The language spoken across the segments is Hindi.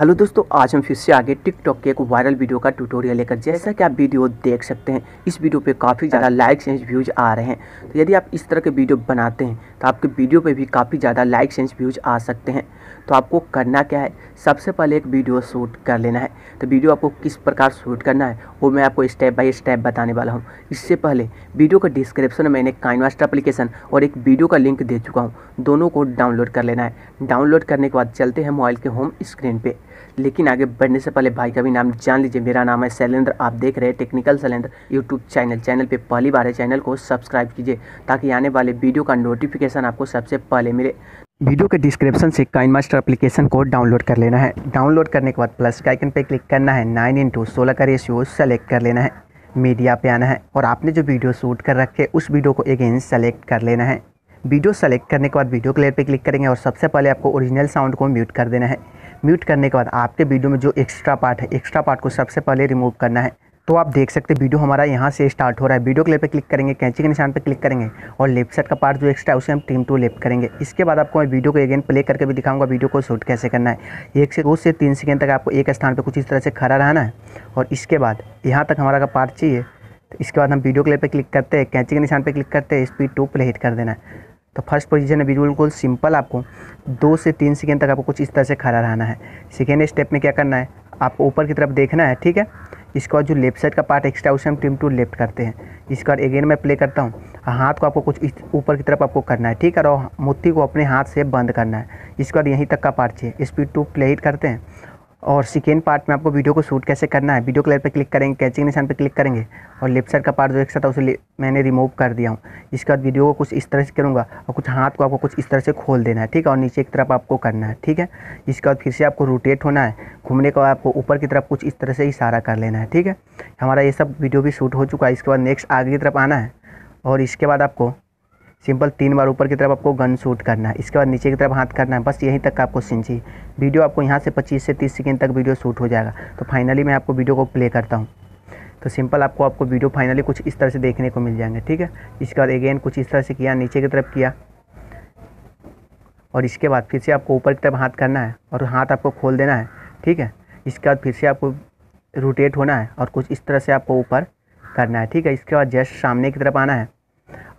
हेलो दोस्तों, आज हम फिर से आगे टिकटॉक के एक वायरल वीडियो का ट्यूटोरियल लेकर। जैसा कि आप वीडियो देख सकते हैं, इस वीडियो पे काफ़ी ज़्यादा लाइक्स एंड व्यूज़ आ रहे हैं। तो यदि आप इस तरह के वीडियो बनाते हैं तो आपके वीडियो पे भी काफ़ी ज़्यादा लाइक्स एंड व्यूज़ आ सकते हैं। तो आपको करना क्या है, सबसे पहले एक वीडियो शूट कर लेना है। तो वीडियो आपको किस प्रकार शूट करना है वो मैं आपको स्टेप बाय स्टेप बताने वाला हूँ। इससे पहले वीडियो का डिस्क्रिप्शन में मैंने काइनमास्टर एप्लीकेशन और एक वीडियो का लिंक दे चुका हूँ, दोनों को डाउनलोड कर लेना है। डाउनलोड करने के बाद चलते हैं मोबाइल के होम स्क्रीन पर। लेकिन आगे बढ़ने से पहले भाई का भी नाम जान लीजिए। मेरा नाम है शैलेंद्र, आप देख रहे हैं टेक्निकल शैलेंद्र यूट्यूब चैनल पे पहली बार है। चैनल को सब्सक्राइब कीजिए ताकि आने वाले वीडियो का नोटिफिकेशन आपको सबसे पहले मिले। वीडियो के डिस्क्रिप्शन से काइनमास्टर एप्लीकेशन को डाउनलोड कर लेना है। डाउनलोड करने के बाद प्लस के आइकन पे क्लिक करना है। 9:16 का रेशियो सेलेक्ट कर लेना है। मीडिया पे आना है और आपने जो वीडियो शूट कर रखे उस वीडियो को अगेन सेलेक्ट कर लेना है। वीडियो सेलेक्ट करने के बाद वीडियो क्लियर पे क्लिक करेंगे और सबसे पहले आपको ओरिजिनल साउंड को म्यूट कर देना है। म्यूट करने के बाद आपके वीडियो में जो एक्स्ट्रा पार्ट है, एक्स्ट्रा पार्ट को सबसे पहले रिमूव करना है। तो आप देख सकते हैं वीडियो हमारा यहाँ से स्टार्ट हो रहा है। वीडियो क्लिप पे क्लिक करेंगे, कैंची के निशान पे क्लिक करेंगे और लेफ्ट साइड का पार्ट जो एक्स्ट्रा है उसे हम ट्रिम टू लेफ्ट करेंगे। इसके बाद आपको मैं वीडियो को अगेन प्ले करके भी दिखाऊंगा वीडियो को शूट कैसे करना है। 1 से 2 से 3 सेकेंड तक आपको एक स्थान पर कुछ इस तरह से खड़ा रहना है और इसके बाद यहाँ तक हमारा का पार्ट चाहिए। तो इसके बाद हम वीडियो क्लिप पर क्लिक करते हैं, कैंची के निशान पर क्लिक करते हैं, स्पीड 2 पे हिट कर देना है। तो फर्स्ट पोजीशन है बिल्कुल सिंपल। आपको 2 से 3 सेकेंड तक आपको कुछ इस तरह से खड़ा रहना है। सेकेंड स्टेप में क्या करना है, आपको ऊपर की तरफ देखना है, ठीक है। इसके बाद जो लेफ्ट साइड का पार्ट एक्स्ट्रा उसे हम ट्रिम टू लेफ्ट करते हैं। इसके बाद अगेन मैं प्ले करता हूँ। हाथ को आपको कुछ ऊपर की तरफ आपको करना है, ठीक है, और मुट्ठी को अपने हाथ से बंद करना है। इसके बाद यहीं तक का पार्ट चाहिए, स्पीड 2 प्ले हिट करते हैं। और सेकेंड पार्ट में आपको वीडियो को शूट कैसे करना है, वीडियो क्लियर पे क्लिक करेंगे, कैचिंग के निशान पे क्लिक करेंगे और लेफ्ट साइड का पार्ट जो एक्स्ट्रा था उसे मैंने रिमूव कर दिया हूँ। इसके बाद वीडियो को कुछ इस तरह से करूँगा और कुछ हाथ को आपको कुछ इस तरह से खोल देना है, ठीक है, और नीचे की तरफ आपको करना है, ठीक है। इसके बाद फिर से आपको रोटेट होना है, घूमने का आपको ऊपर की तरफ कुछ इस तरह से इशारा कर लेना है, ठीक है। हमारा ये सब वीडियो भी शूट हो चुका है। इसके बाद नेक्स्ट आगे की तरफ आना है और इसके बाद आपको सिंपल 3 बार ऊपर की तरफ आपको गन शूट करना है। इसके बाद नीचे की तरफ हाथ करना है। बस यहीं तक आपको सीन चाहिए। वीडियो आपको यहाँ से 25 से 30 सेकेंड तक वीडियो शूट हो जाएगा। तो फाइनली मैं आपको वीडियो को प्ले करता हूँ। तो सिंपल आपको वीडियो फाइनली कुछ इस तरह से देखने को मिल जाएंगे, ठीक है। इसके बाद अगेन कुछ इस तरह से किया, नीचे की तरफ किया और इसके बाद फिर से आपको ऊपर की तरफ हाथ करना है और हाथ आपको खोल देना है, ठीक है। इसके बाद फिर से आपको रोटेट होना है और कुछ इस तरह से आपको ऊपर करना है, ठीक है। इसके बाद जस्ट सामने की तरफ आना है,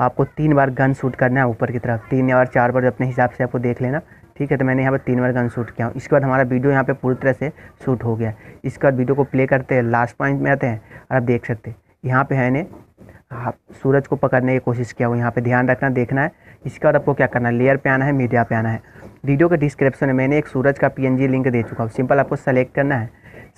आपको 3 बार गन शूट करना है ऊपर की तरफ, 3 या 4 बार अपने हिसाब से आपको देख लेना, ठीक है। तो मैंने यहाँ पर 3 बार गन शूट किया। इसके बाद हमारा वीडियो यहाँ पे पूरी तरह से शूट हो गया। इसके बाद वीडियो को प्ले करते हैं, लास्ट पॉइंट में आते हैं और आप देख सकते हैं यहाँ पे मैंने सूरज को पकड़ने की कोशिश किया हुआ, यहाँ पर ध्यान रखना, देखना है। इसके बाद आपको क्या करना है, लेयर पर आना है, मीडिया पर आना है। वीडियो के डिस्क्रिप्शन में मैंने एक सूरज का PNG लिंक दे चुका हूँ। सिंपल आपको सेलेक्ट करना है।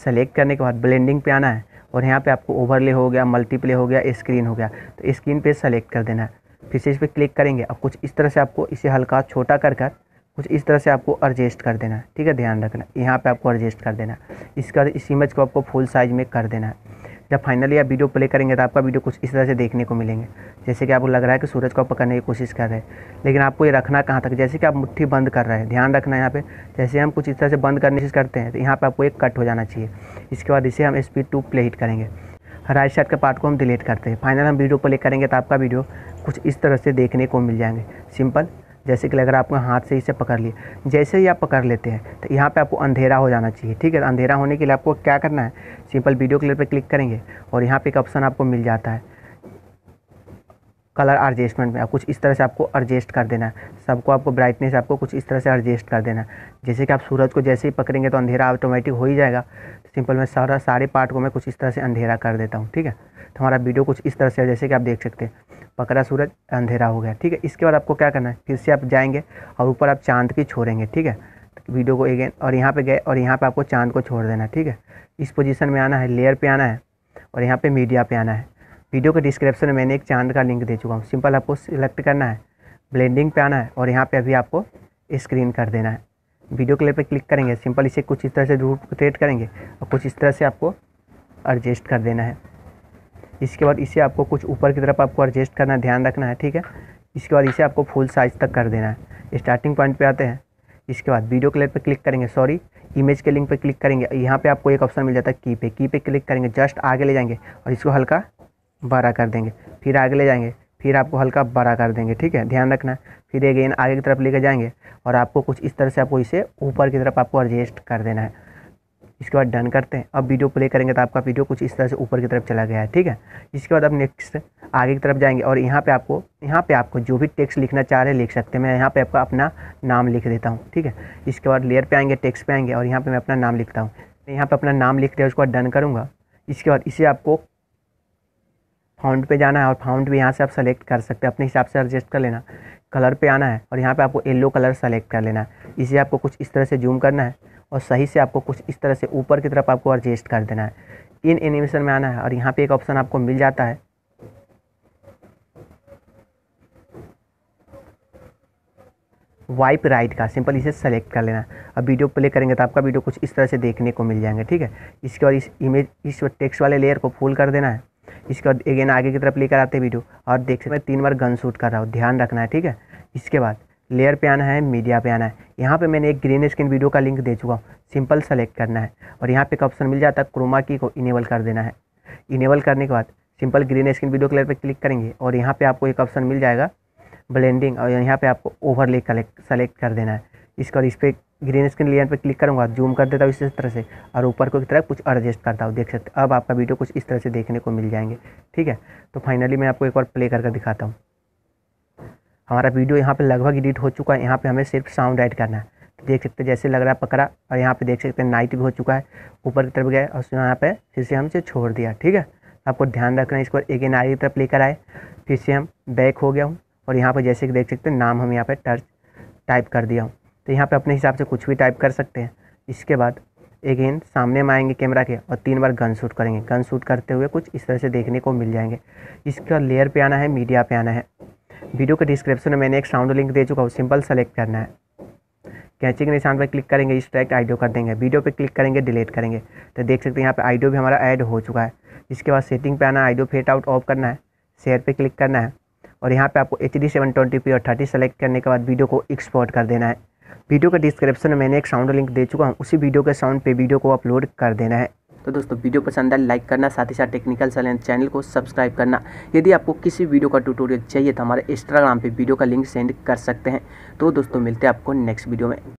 सेलेक्ट करने के बाद ब्लेंडिंग पे आना है और यहाँ पे आपको ओवरले हो गया, मल्टीप्ले हो गया, स्क्रीन हो गया, तो स्क्रीन पे सेलेक्ट कर देना है। फिर से इस पर क्लिक करेंगे और कुछ इस तरह से आपको इसे हल्का छोटा कर कर कुछ इस तरह से आपको एडजस्ट कर देना है, ठीक है, ध्यान रखना। यहाँ पे आपको एडजस्ट कर देना है। इसका इस इमेज को आपको फुल साइज़ में कर देना है। जब फाइनली आप वीडियो प्ले करेंगे तो आपका वीडियो कुछ इस तरह से देखने को मिलेंगे। जैसे कि आपको लग रहा है कि सूरज को आप पकड़ने की कोशिश कर रहे हैं, लेकिन आपको ये रखना कहाँ तक, जैसे कि आप मुट्ठी बंद कर रहे हैं, ध्यान रखना। यहाँ पे जैसे हम कुछ इस तरह से बंद करने की करते हैं तो यहाँ पे आपको एक कट हो जाना चाहिए। इसके बाद इसे हम स्पीड 2 प्ले हिट करेंगे। राइट साइड का पार्ट को हम डिलीट करते हैं। फाइनल हम वीडियो प्ले करेंगे तो आपका वीडियो कुछ इस तरह से देखने को मिल जाएंगे। सिंपल जैसे कि लग रहा है आपको हाथ से इसे पकड़ लिए, जैसे ही आप पकड़ लेते हैं तो यहाँ पे आपको अंधेरा हो जाना चाहिए, ठीक है। अंधेरा होने के लिए आपको क्या करना है, सिंपल वीडियो क्लिप पे क्लिक करेंगे और यहाँ पे एक ऑप्शन आपको मिल जाता है कलर एडजस्टमेंट में, आप कुछ इस तरह से आपको एडजस्ट कर देना है। सबको आपको ब्राइटनेस आपको कुछ इस तरह से एडजस्ट कर देना है। जैसे कि आप सूरज को जैसे ही पकड़ेंगे तो अंधेरा ऑटोमेटिक हो ही जाएगा। सिंपल मैं सारे पार्ट को मैं कुछ इस तरह से अंधेरा कर देता हूँ, ठीक है। तो हमारा वीडियो कुछ इस तरह से, जैसे कि आप देख सकते हैं, पकड़ा सूरज, अंधेरा हो गया, ठीक है। इसके बाद आपको क्या करना है, फिर से आप जाएंगे और ऊपर आप चांद की छोड़ेंगे, ठीक है। वीडियो को अगेन और यहाँ पे गए और यहाँ पे आपको चांद को छोड़ देना, ठीक है। इस पोजीशन में आना है, लेयर पे आना है और यहाँ पे मीडिया पे आना है। वीडियो के डिस्क्रिप्शन में मैंने एक चांद का लिंक दे चुका हूँ। सिंपल आपको सिलेक्ट करना है, ब्लेंडिंग पे आना है और यहाँ पर अभी आपको स्क्रीन कर देना है। वीडियो क्लिप पर क्लिक करेंगे, सिंपल इसे कुछ इस तरह से रोटेट करेंगे और कुछ इस तरह से आपको एडजस्ट कर देना है। इसके बाद इसे आपको कुछ ऊपर की तरफ आपको एडजस्ट करना है, ध्यान रखना है, ठीक है। इसके बाद इसे आपको फुल साइज़ तक कर देना है। स्टार्टिंग पॉइंट पे आते हैं। इसके बाद वीडियो क्लिप पे क्लिक करेंगे, सॉरी इमेज के लिंक पे क्लिक करेंगे। यहाँ पे आपको एक ऑप्शन मिल जाता है की पे क्लिक करेंगे, जस्ट आगे ले जाएंगे और इसको हल्का बड़ा कर देंगे। फिर आगे ले जाएंगे, फिर आपको हल्का बड़ा कर देंगे, ठीक है, ध्यान रखना। फिर अगेन आगे की तरफ लेकर जाएंगे और आपको कुछ इस तरह से आपको इसे ऊपर की तरफ आपको एडजस्ट कर देना है। इसके बाद डन करते हैं। अब वीडियो प्ले करेंगे तो आपका वीडियो कुछ इस तरह से ऊपर की तरफ चला गया है, ठीक है। इसके बाद अब नेक्स्ट आगे की तरफ जाएंगे और यहाँ पे आपको जो भी टेक्स्ट लिखना चाह रहे हैं लिख सकते हैं। मैं यहाँ पे आपका अपना नाम लिख देता हूँ, ठीक है। इसके बाद लेयर पे आएंगे, टेक्स्ट पे आएंगे और यहाँ पे मैं अपना नाम लिखता हूँ। मैं यहाँ पे अपना नाम लिख दिया, उसके बाद डन करूँगा। इसके बाद इसे आपको फाउंट पे जाना है और फाउंट भी यहाँ से आप सेलेक्ट कर सकते हैं, अपने हिसाब से एडजस्ट कर लेना। कलर पे आना है और यहाँ पे आपको येलो कलर सेलेक्ट कर लेना है। इसे आपको कुछ इस तरह से जूम करना है और सही से आपको कुछ इस तरह से ऊपर की तरफ आपको एडजस्ट कर देना है। इन एनिमेशन में आना है और यहाँ पे एक ऑप्शन आपको मिल जाता है, वाइप राइट का, सिंपल इसे सेलेक्ट कर लेना। अब वीडियो प्ले करेंगे तो आपका वीडियो कुछ इस तरह से देखने को मिल जाएंगे, ठीक है। इसके बाद इस इमेज इस टेक्स्ट वाले लेयर को फुल कर देना है। इसके बाद अगेन आगे की तरफ लेकर आते हैं वीडियो और देख सकते हैं 3 बार गन शूट कर रहा हूँ, ध्यान रखना है, ठीक है। इसके बाद लेयर पे आना है, मीडिया पे आना है। यहाँ पे मैंने एक ग्रीन स्क्रीन वीडियो का लिंक दे चुका हूँ, सिंपल सेलेक्ट करना है और यहाँ पे एक ऑप्शन मिल जाता है क्रोमा की, को इनेबल कर देना है। इनेबल करने के बाद सिंपल ग्रीन स्क्रीन वीडियो के लेयर पर क्लिक करेंगे और यहाँ पर आपको एक ऑप्शन मिल जाएगा ब्लेंडिंग और यहाँ पर आपको ओवरले सेलेक्ट कर देना है। इसके बाद इस पर ग्रीन स्क्रीन लेयर पर क्लिक करूँगा, जूम कर देता हूँ इस तरह से और ऊपर को की तरफ कुछ एडजस्ट करता हूँ, देख सकते। अब आपका वीडियो कुछ इस तरह से देखने को मिल जाएंगे, ठीक है। तो फाइनली मैं आपको एक बार प्ले करके दिखाता हूँ। हमारा वीडियो यहाँ पे लगभग एडिट हो चुका है। यहाँ पे हमें सिर्फ साउंड ऐड करना है, देख सकते हैं जैसे लग रहा है पकड़ा और यहाँ पे देख सकते हैं नाइट भी हो चुका है, ऊपर की तरफ गए और यहाँ पे फिर से हमसे छोड़ दिया, ठीक है। आपको ध्यान रखना है। इसको अगेन आगे की तरफ लेकर आए, फिर से हम बैक हो गया हूँ और यहाँ पर जैसे कि देख सकते हैं नाम हम यहाँ पर टर्च टाइप कर दिया हूँ। तो यहाँ पर अपने हिसाब से कुछ भी टाइप कर सकते हैं। इसके बाद अगेन सामने में आएंगे कैमरा के और 3 बार गन शूट करेंगे। गन शूट करते हुए कुछ इस तरह से देखने को मिल जाएंगे। इसका लेयर पे आना है, मीडिया पे आना है। वीडियो के डिस्क्रिप्शन में मैंने एक साउंड लिंक दे चुका हूँ, सिंपल सेलेक्ट करना है। कैंची के निशान पर क्लिक करेंगे, एक्सट्रैक्ट ऑडियो कर देंगे, वीडियो पे क्लिक करेंगे, डिलीट करेंगे। तो देख सकते हैं यहाँ पे ऑडियो भी हमारा ऐड हो चुका है। इसके बाद सेटिंग पे आना है, ऑडियो फेड आउट ऑफ करना है, शेयर पे क्लिक करना है और यहाँ पे आपको HD 720p और 30 सेलेक्ट करने के बाद वीडियो को एक्सपोर्ट कर देना है। वीडियो के डिस्क्रिप्शन में मैंने एक साउंड लिंक दे चुका हूँ, उसी वीडियो के साउंड पे वीडियो को अपलोड कर देना है। तो दोस्तों वीडियो पसंद आए लाइक करना, साथ ही साथ टेक्निकल शैलेंद्र चैनल को सब्सक्राइब करना। यदि आपको किसी वीडियो का ट्यूटोरियल चाहिए तो हमारे इंस्टाग्राम पे वीडियो का लिंक सेंड कर सकते हैं। तो दोस्तों मिलते हैं आपको नेक्स्ट वीडियो में।